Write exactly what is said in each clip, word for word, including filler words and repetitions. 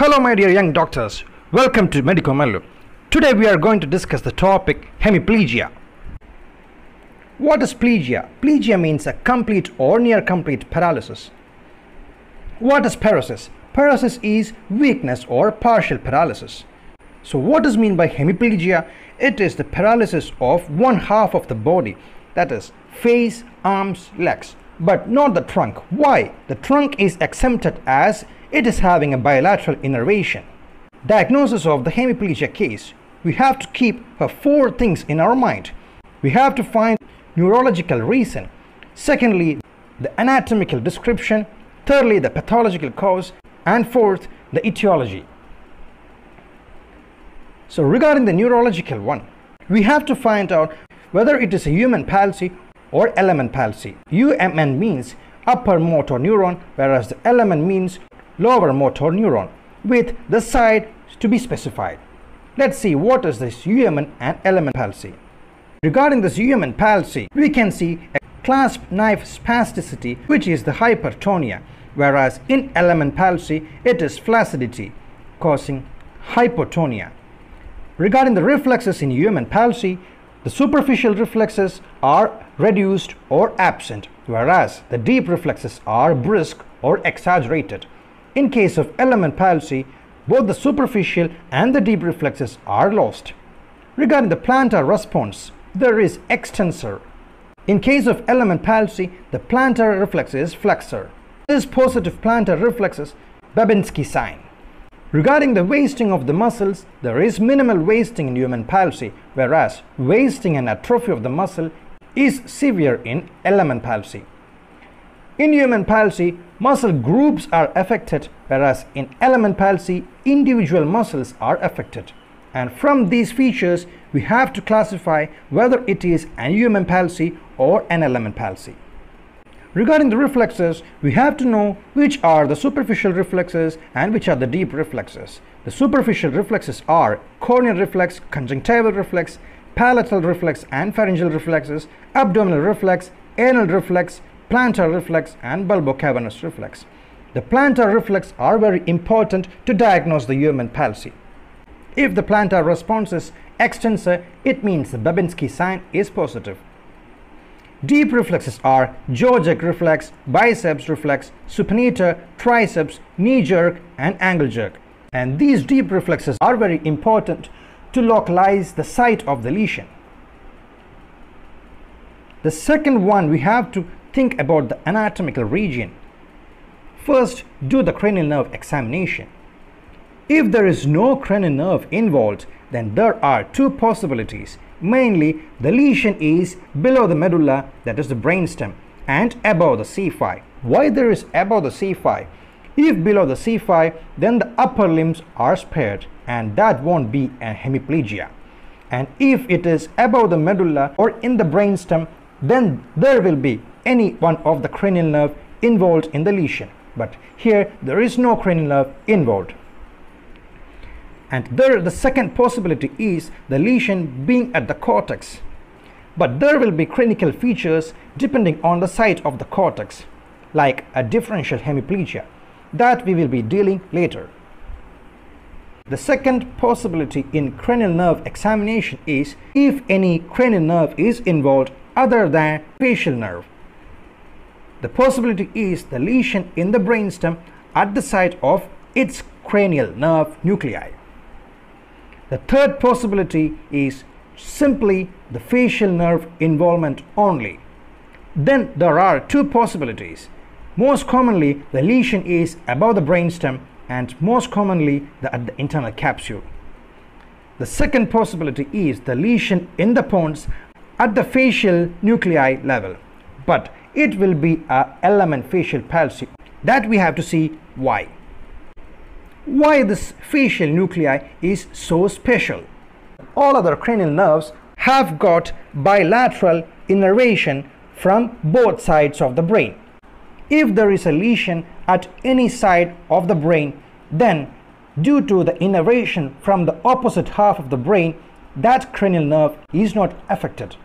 Hello my dear young doctors, welcome to Medico Mallu. Today we are going to discuss the topic hemiplegia. What is plegia? Plegia means a complete or near complete paralysis. What is paresis? Paresis is weakness or partial paralysis. So what is mean by hemiplegia? It is the paralysis of one half of the body, that is face, arms, legs, but not the trunk. Why? The trunk is exempted as it is having a bilateral innervation. Diagnosis of the hemiplegia case. We have to keep four things in our mind. We have to find neurological reason. Secondly, the anatomical description. Thirdly, the pathological cause. And fourth, the etiology. So regarding the neurological one, we have to find out whether it is a human palsy or L M N palsy. U M N means upper motor neuron, whereas the L M N means lower motor neuron, with the side to be specified. Let's see what is this U M N and L M N palsy. Regarding this U M N palsy, we can see a clasp knife spasticity, which is the hypertonia, whereas in L M N palsy it is flaccidity causing hypotonia. Regarding the reflexes in U M N palsy, the superficial reflexes are reduced or absent, whereas the deep reflexes are brisk or exaggerated. In case of L M N palsy, both the superficial and the deep reflexes are lost. Regarding the plantar response, there is extensor. In case of L M N palsy, the plantar reflex is flexor. This positive plantar reflex is Babinski sign. Regarding the wasting of the muscles, there is minimal wasting in U M N palsy, whereas wasting and atrophy of the muscle is severe in L M N palsy. In U M N palsy, muscle groups are affected, whereas in L M N palsy, individual muscles are affected. And from these features, we have to classify whether it is an U M N palsy or an L M N palsy. Regarding the reflexes, we have to know which are the superficial reflexes and which are the deep reflexes. The superficial reflexes are corneal reflex, conjunctival reflex, palatal reflex and pharyngeal reflexes, abdominal reflex, anal reflex, plantar reflex and bulbocavernous reflex. The plantar reflex are very important to diagnose the U M N palsy. If the plantar response is extensor, it means the Babinski sign is positive. Deep reflexes are Georgic reflex, biceps reflex, supinator, triceps, knee jerk and angle jerk. And these deep reflexes are very important to localize the site of the lesion. The second one, we have to think about the anatomical region. First, do the cranial nerve examination. If there is no cranial nerve involved, then there are two possibilities. Mainly, the lesion is below the medulla, that is the brainstem, and above the C five. Why there is above the C five? If below the C five, then the upper limbs are spared, and that won't be a hemiplegia. And if it is above the medulla or in the brainstem, then there will be any one of the cranial nerve involved in the lesion, but here there is no cranial nerve involved. And there the second possibility is the lesion being at the cortex, but there will be clinical features depending on the site of the cortex, like a differential hemiplegia that we will be dealing later. The second possibility in cranial nerve examination is if any cranial nerve is involved other than facial nerve. The possibility is the lesion in the brainstem at the site of its cranial nerve nuclei. The third possibility is simply the facial nerve involvement only. Then there are two possibilities. Most commonly, the lesion is above the brainstem and most commonly the, at the internal capsule. The second possibility is the lesion in the pons at the facial nuclei level, but it will be a L M N facial palsy that we have to see why. Why this facial nuclei is so special? All other cranial nerves have got bilateral innervation from both sides of the brain. If there is a lesion at any side of the brain, then due to the innervation from the opposite half of the brain, that cranial nerve is not affected.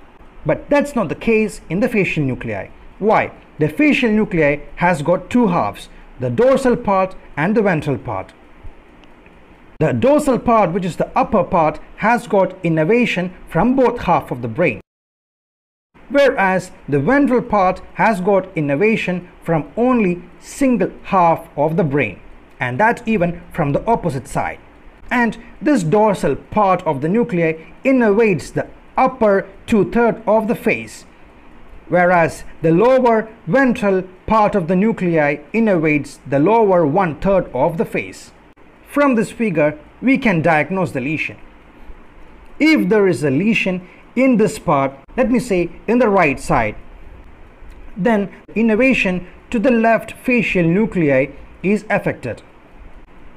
But that's not the case in the facial nuclei. Why? The facial nuclei has got two halves, the dorsal part and the ventral part. The dorsal part, which is the upper part, has got innervation from both half of the brain, whereas the ventral part has got innervation from only single half of the brain, and that even from the opposite side. And this dorsal part of the nuclei innervates the upper two-thirds of the face, whereas the lower ventral part of the nuclei innervates the lower one-third of the face. From this figure, we can diagnose the lesion. If there is a lesion in this part, let me say in the right side, then innervation to the left facial nuclei is affected.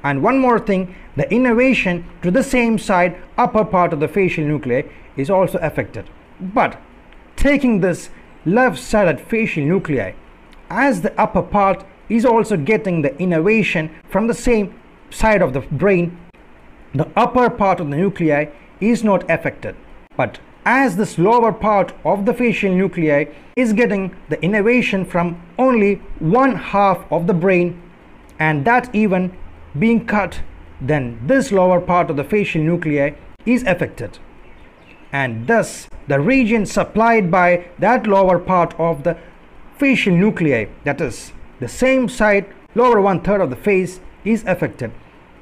And one more thing, the innervation to the same side upper part of the facial nuclei is also affected. But taking this left-sided facial nuclei, as the upper part is also getting the innervation from the same side of the brain, the upper part of the nuclei is not affected. But as this lower part of the facial nuclei is getting the innervation from only one half of the brain, and that even being cut, then this lower part of the facial nuclei is affected, and thus the region supplied by that lower part of the facial nuclei, that is the same side lower one third of the face, is affected,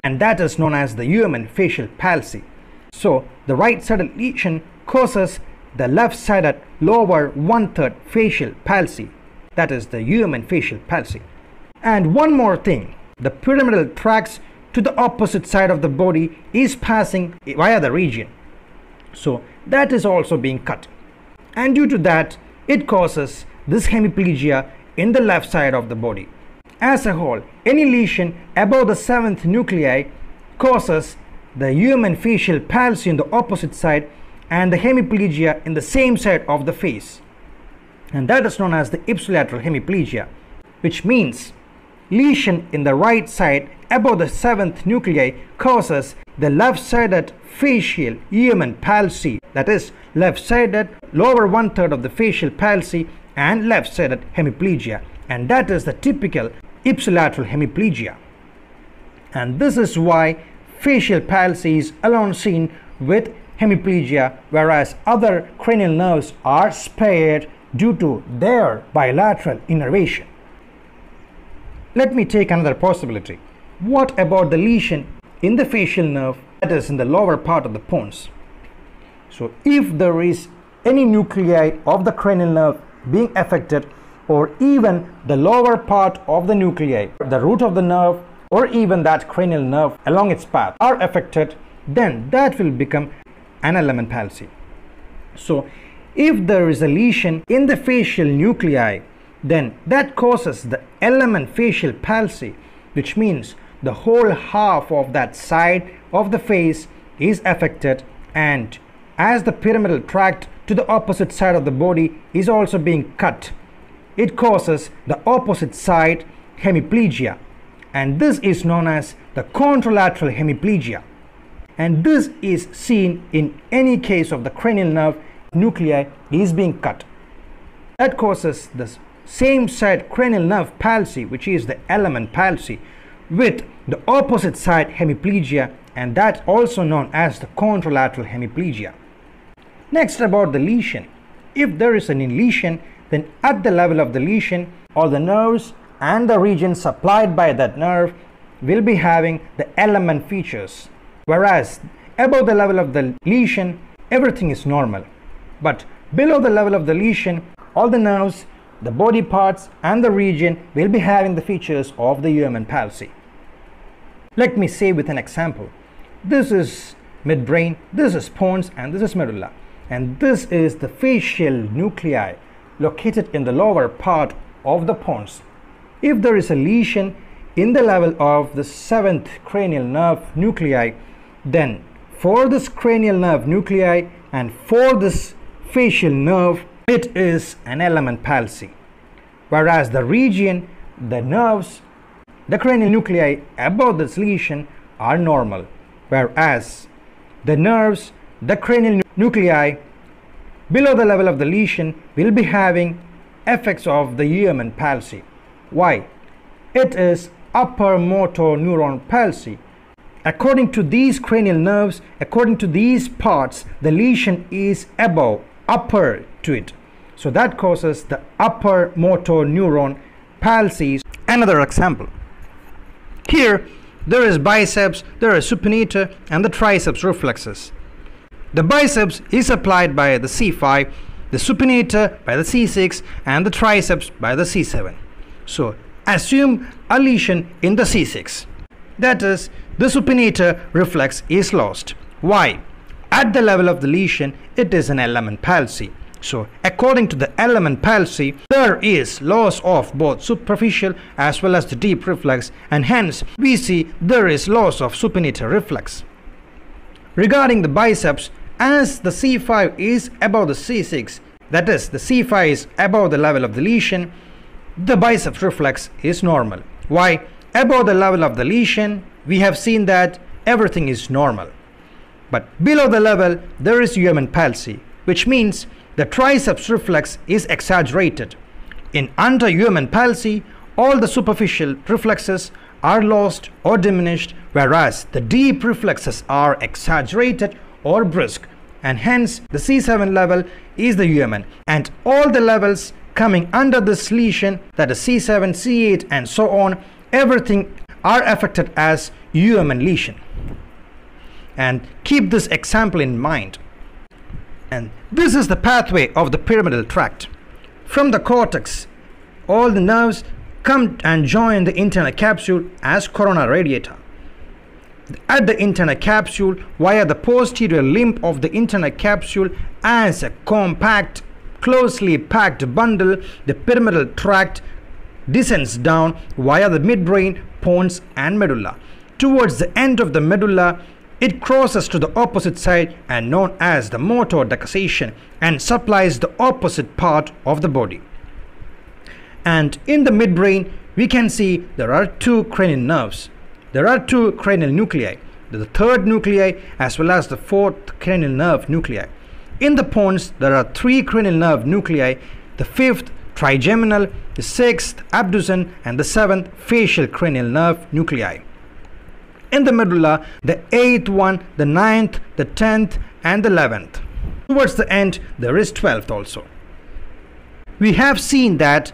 and that is known as the U M N facial palsy. So the right sided lesion causes the left sided lower one third facial palsy, that is the U M N facial palsy. And one more thing, the pyramidal tract to the opposite side of the body is passing via the region, so that is also being cut, and due to that it causes this hemiplegia in the left side of the body. As a whole, any lesion above the seventh nuclei causes the U M N facial palsy in the opposite side and the hemiplegia in the same side of the face, and that is known as the ipsilateral hemiplegia, which means lesion in the right side above the seventh nuclei causes the left-sided facial U M N palsy, that is left-sided lower one-third of the facial palsy and left-sided hemiplegia, and that is the typical ipsilateral hemiplegia. And this is why facial palsy is alone seen with hemiplegia, whereas other cranial nerves are spared due to their bilateral innervation. Let me take another possibility. What about the lesion in the facial nerve, that is in the lower part of the pons? So if there is any nuclei of the cranial nerve being affected, or even the lower part of the nuclei, the root of the nerve, or even that cranial nerve along its path are affected, then that will become an L M N palsy. So if there is a lesion in the facial nuclei, then that causes the L M N facial palsy, which means the whole half of that side of the face is affected, and as the pyramidal tract to the opposite side of the body is also being cut, it causes the opposite side hemiplegia, and this is known as the contralateral hemiplegia, and this is seen in any case of the cranial nerve nuclei is being cut. That causes this same side cranial nerve palsy, which is the L M N palsy, with the opposite side hemiplegia, and that also known as the contralateral hemiplegia. Next, about the lesion. If there is any lesion, then at the level of the lesion, all the nerves and the region supplied by that nerve will be having the L M N features, whereas above the level of the lesion everything is normal, but below the level of the lesion all the nerves, the body parts and the region will be having the features of the U M N palsy. Let me say with an example. This is midbrain, this is pons, and this is medulla, and this is the facial nuclei located in the lower part of the pons. If there is a lesion in the level of the seventh cranial nerve nuclei, then for this cranial nerve nuclei and for this facial nerve, it is an L M N palsy, whereas the region, the nerves, the cranial nuclei above this lesion are normal, whereas the nerves, the cranial nuclei below the level of the lesion will be having effects of the U M N palsy. Why? It is upper motor neuron palsy, According to these cranial nerves, according to these parts, the lesion is above, upper to it. So that causes the upper motor neuron palsies. Another example. Here there is biceps, there is supinator and the triceps reflexes. The biceps is applied by the C five, the supinator by the C six and the triceps by the C seven. So assume a lesion in the C six. That is, the supinator reflex is lost. Why? At the level of the lesion, it is an L M N palsy. So according to the L M N palsy, there is loss of both superficial as well as the deep reflex, and hence we see there is loss of supinator reflex. Regarding the biceps, as the C five is above the C six, that is, the C five is above the level of the lesion, the biceps reflex is normal. Why? Above the level of the lesion, we have seen that everything is normal. But below the level, there is U M N palsy, which means the triceps reflex is exaggerated. In under U M N palsy, all the superficial reflexes are lost or diminished, whereas the deep reflexes are exaggerated or brusque, and hence the C seven level is the U M N, and all the levels coming under this lesion, that is C seven, C eight and so on, everything are affected as U M N lesion. And keep this example in mind. And this is the pathway of the pyramidal tract. From the cortex, all the nerves come and join the internal capsule as corona radiata. At the internal capsule, via the posterior limb of the internal capsule, as a compact, closely packed bundle, the pyramidal tract descends down via the midbrain, pons and medulla. Towards the end of the medulla, it crosses to the opposite side and known as the motor decussation, and supplies the opposite part of the body. And in the midbrain, we can see there are two cranial nerves. There are two cranial nuclei, the third nuclei as well as the fourth cranial nerve nuclei. In the pons, there are three cranial nerve nuclei, the fifth trigeminal, the sixth abducens and the seventh facial cranial nerve nuclei. In the medulla, the eighth one, the ninth, the tenth and the eleventh. Towards the end, there is twelfth also. We have seen that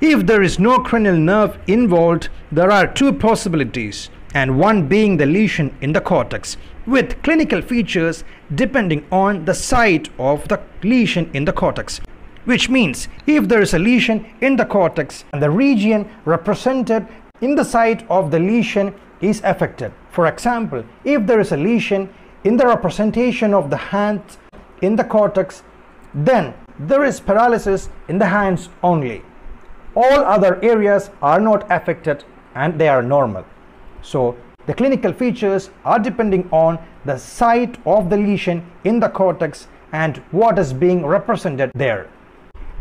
if there is no cranial nerve involved, there are two possibilities, and one being the lesion in the cortex with clinical features depending on the site of the lesion in the cortex. Which means if there is a lesion in the cortex, and the region represented in the site of the lesion is affected. For example, if there is a lesion in the representation of the hand in the cortex, then there is paralysis in the hands only. All other areas are not affected and they are normal. So the clinical features are depending on the site of the lesion in the cortex and what is being represented there.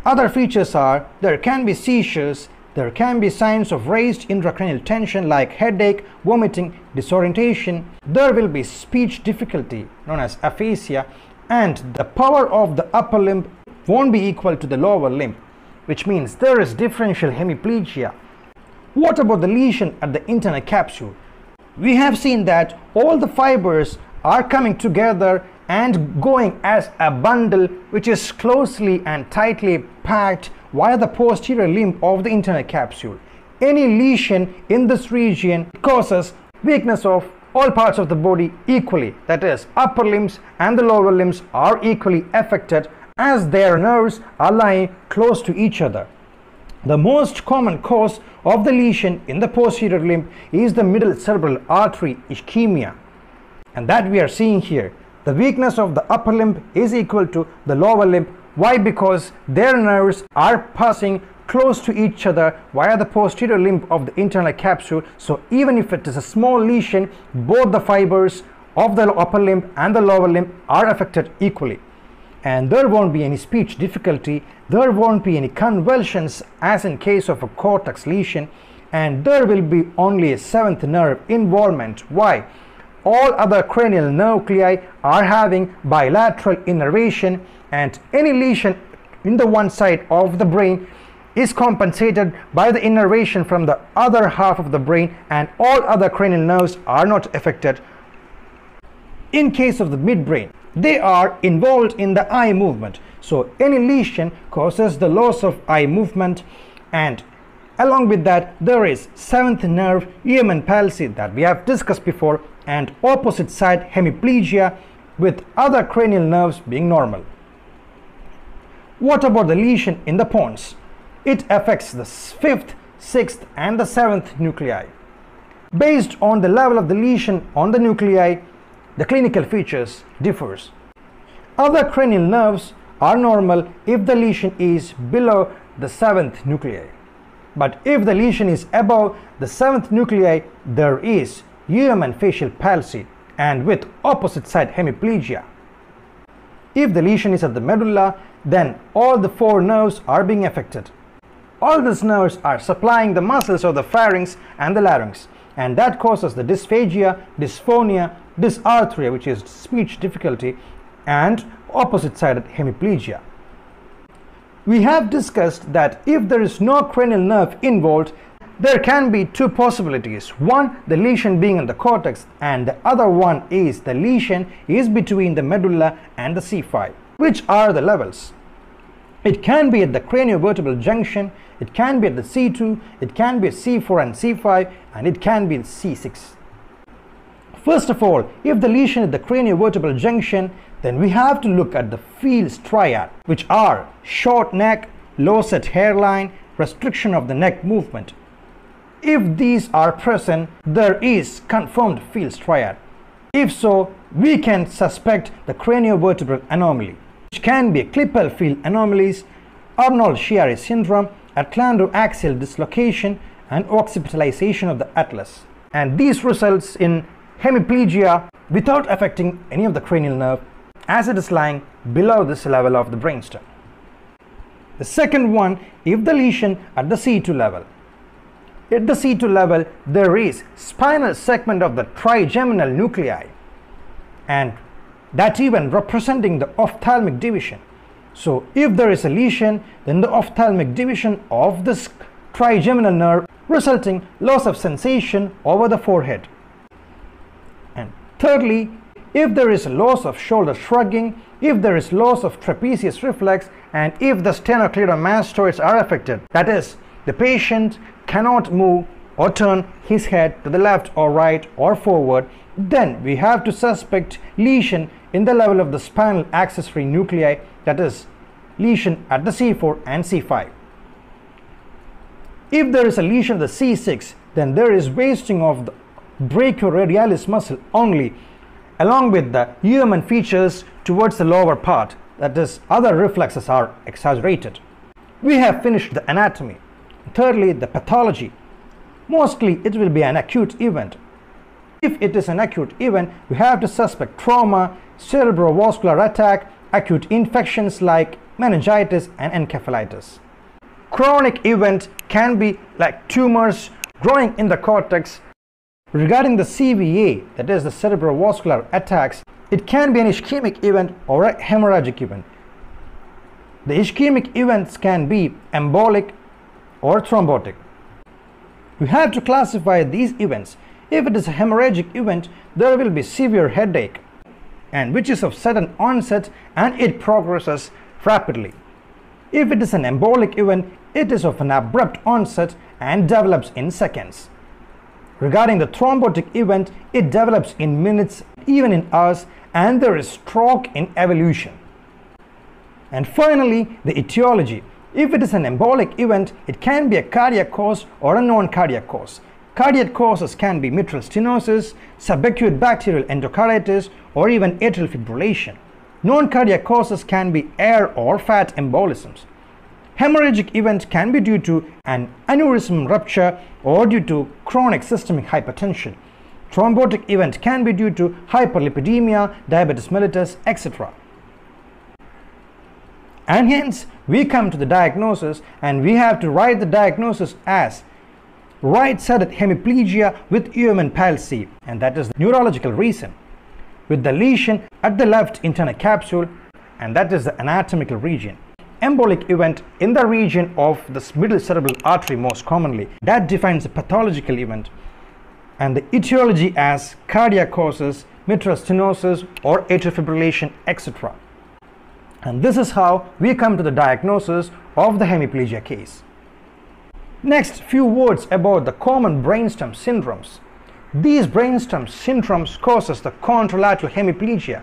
Other features are, there can be seizures, there can be signs of raised intracranial tension like headache, vomiting, disorientation. There will be speech difficulty known as aphasia, and the power of the upper limb won't be equal to the lower limb, which means there is differential hemiplegia. What about the lesion at the internal capsule? We have seen that all the fibers are coming together and going as a bundle, which is closely and tightly packed via the posterior limb of the internal capsule. Any lesion in this region causes weakness of all parts of the body equally, that is, upper limbs and the lower limbs are equally affected as their nerves are lying close to each other. The most common cause of the lesion in the posterior limb is the middle cerebral artery ischemia, and that we are seeing here. The weakness of the upper limb is equal to the lower limb. Why? Because their nerves are passing close to each other via the posterior limb of the internal capsule. So even if it is a small lesion, both the fibers of the upper limb and the lower limb are affected equally. And there won't be any speech difficulty, there won't be any convulsions as in case of a cortex lesion, and there will be only a seventh nerve involvement. Why? All other cranial nuclei are having bilateral innervation, and any lesion in the one side of the brain is compensated by the innervation from the other half of the brain, and all other cranial nerves are not affected. In case of the midbrain, they are involved in the eye movement, so any lesion causes the loss of eye movement. And along with that, there is seventh nerve U M N palsy that we have discussed before, and opposite side hemiplegia with other cranial nerves being normal. What about the lesion in the pons? It affects the fifth, sixth and the seventh nuclei. Based on the level of the lesion on the nuclei, the clinical features differs. Other cranial nerves are normal if the lesion is below the seventh nuclei. But if the lesion is above the seventh nuclei, there is U M N facial palsy and with opposite side hemiplegia. If the lesion is at the medulla, then all the four nerves are being affected. All these nerves are supplying the muscles of the pharynx and the larynx, and that causes the dysphagia, dysphonia, dysarthria, which is speech difficulty, and opposite sided hemiplegia. We have discussed that if there is no cranial nerve involved, there can be two possibilities. One, the lesion being in the cortex, and the other one is the lesion is between the medulla and the C five. Which are the levels? It can be at the craniovertebral junction, it can be at the C two, it can be at C four and C five, and it can be at C six. First of all, if the lesion is the craniovertebral junction, then we have to look at the Fields triad, which are short neck, low set hairline, restriction of the neck movement. If these are present, there is confirmed Fields triad. If so, we can suspect the craniovertebral anomaly, which can be Klippel-Field anomalies, Arnold-Chiari syndrome, atlantoaxial dislocation, and occipitalization of the atlas. And these results in hemiplegia without affecting any of the cranial nerve, as it is lying below this level of the brainstem. The second one, if the lesion at the C two level. At the C two level, there is spinal segment of the trigeminal nuclei, and that even representing the ophthalmic division. So if there is a lesion, then the ophthalmic division of this trigeminal nerve, resulting loss of sensation over the forehead. And thirdly, if there is loss of shoulder shrugging, if there is loss of trapezius reflex, and if the sternocleidomastoids are affected, that is, the patient cannot move or turn his head to the left or right or forward, then we have to suspect lesion in the level of the spinal accessory nuclei, that is, lesion at the C four and C five. If there is a lesion of the C six, then there is wasting of the brachioradialis muscle only, along with the U M N features towards the lower part, that is, other reflexes are exaggerated. We have finished the anatomy. Thirdly, the pathology. Mostly it will be an acute event. If it is an acute event, we have to suspect trauma, cerebrovascular attack, acute infections like meningitis and encephalitis. Chronic event can be like tumors growing in the cortex. Regarding the C V A, that is the cerebrovascular attacks, it can be an ischemic event or a hemorrhagic event. The ischemic events can be embolic or thrombotic. We have to classify these events. If it is a hemorrhagic event, there will be severe headache, and which is of sudden onset and it progresses rapidly. If it is an embolic event, it is of an abrupt onset and develops in seconds. Regarding the thrombotic event, it develops in minutes, even in hours, and there is stroke in evolution. And finally, the etiology. If it is an embolic event, it can be a cardiac cause or a non-cardiac cause. Cardiac causes can be mitral stenosis, subacute bacterial endocarditis, or even atrial fibrillation. Non-cardiac causes can be air or fat embolisms. Hemorrhagic event can be due to an aneurysm rupture or due to chronic systemic hypertension. Thrombotic event can be due to hyperlipidemia, diabetes mellitus, et cetera. And hence, we come to the diagnosis, and we have to write the diagnosis as right-sided hemiplegia with U M N palsy, and that is the neurological reason, with the lesion at the left internal capsule, and that is the anatomical region. embolic event in the region of the middle cerebral artery most commonly. That defines the pathological event, and the etiology as cardiac causes, mitral stenosis or atrial fibrillation, et cetera. And this is how we come to the diagnosis of the hemiplegia case. Next, few words about the common brainstem syndromes. These brainstem syndromes causes the contralateral hemiplegia.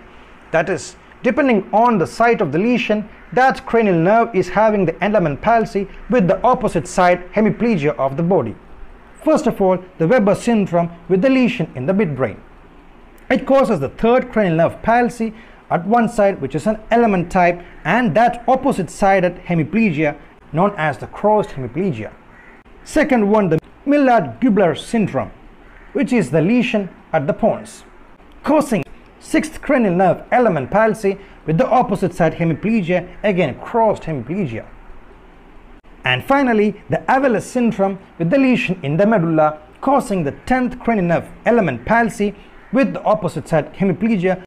That is, depending on the site of the lesion, that cranial nerve is having the L M N palsy with the opposite side hemiplegia of the body. First of all, the Weber syndrome with the lesion in the midbrain. It causes the third cranial nerve palsy at one side, which is an L M N type, and that opposite sided hemiplegia known as the crossed hemiplegia. Second one, the Millard-Gubler syndrome, which is the lesion at the pons, causing sixth cranial nerve L M N palsy with the opposite side hemiplegia, again crossed hemiplegia. And finally, the Aviles syndrome with the lesion in the medulla, causing the tenth cranial nerve L M N palsy with the opposite side hemiplegia.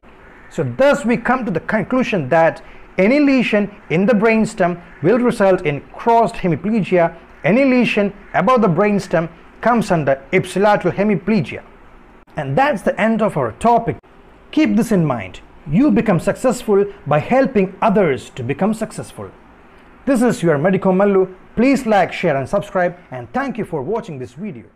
So thus we come to the conclusion that any lesion in the brainstem will result in crossed hemiplegia. Any lesion above the brainstem comes under ipsilateral hemiplegia. And that's the end of our topic. Keep this in mind. You become successful by helping others to become successful. This is your Medico Mallu. Please like, share and subscribe, and thank you for watching this video.